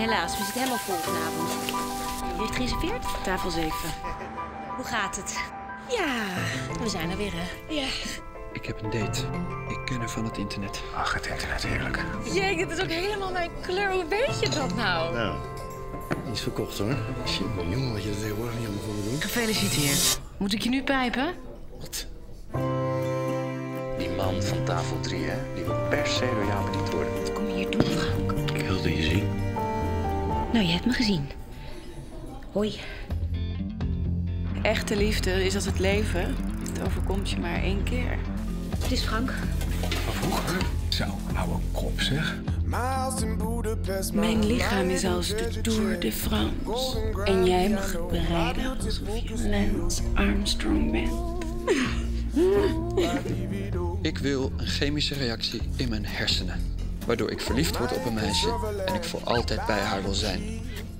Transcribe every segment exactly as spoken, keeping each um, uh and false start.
helaas. We zitten helemaal vol vanavond. Wie heeft gereserveerd? Tafel zeven. Hoe gaat het? Ja, we zijn er weer, hè? Ja. Ik heb een date. Ik ken haar van het internet. Ach, het internet, heerlijk. Jee, dit is ook helemaal mijn kleur. Hoe weet je dat nou? Nou, iets verkocht, hoor. Shit, man, jongen, wat je dat tegenwoordig niet allemaal voor me doet. Gefeliciteerd. Moet ik je nu pijpen? Wat? Die man van tafel drie, hè? Die wil per se door jou bediend worden. Wat kom je hier doen, Frank? Ik wilde je zien. Nou, je hebt me gezien. Hoi. Echte liefde is als het leven. Het overkomt je maar één keer. Het is Frank. Van vroeger? Zo, oude kop, zeg. Mijn lichaam is als de Tour de France. En jij mag het bereiden alsof je Lance Armstrong bent. Ik wil een chemische reactie in mijn hersenen. Waardoor ik verliefd word op een meisje en ik voor altijd bij haar wil zijn.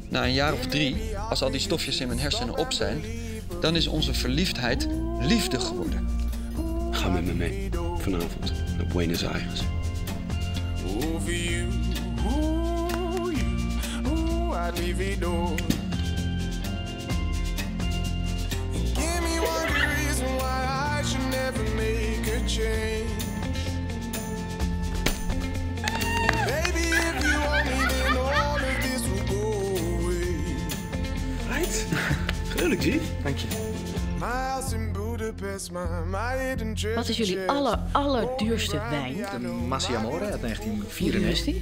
Na een jaar of drie, als al die stofjes in mijn hersenen op zijn, dan is onze verliefdheid liefde geworden. Ga met me mee, vanavond, naar Buenos Aires. Right? Gelukkig, G. Dank je. Wat is jullie aller, allerduurste wijn? De Massi Amore uit negentien vierennegentig.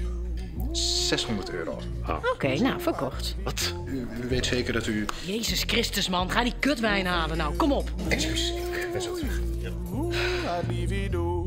zeshonderd euro. Oh. Oké, okay, nou, verkocht. Wat? U, u weet zeker dat u... Jezus Christus, man. Ga die kutwijn halen nou. Kom op. Excuus. Ik ben zo terug. Ja.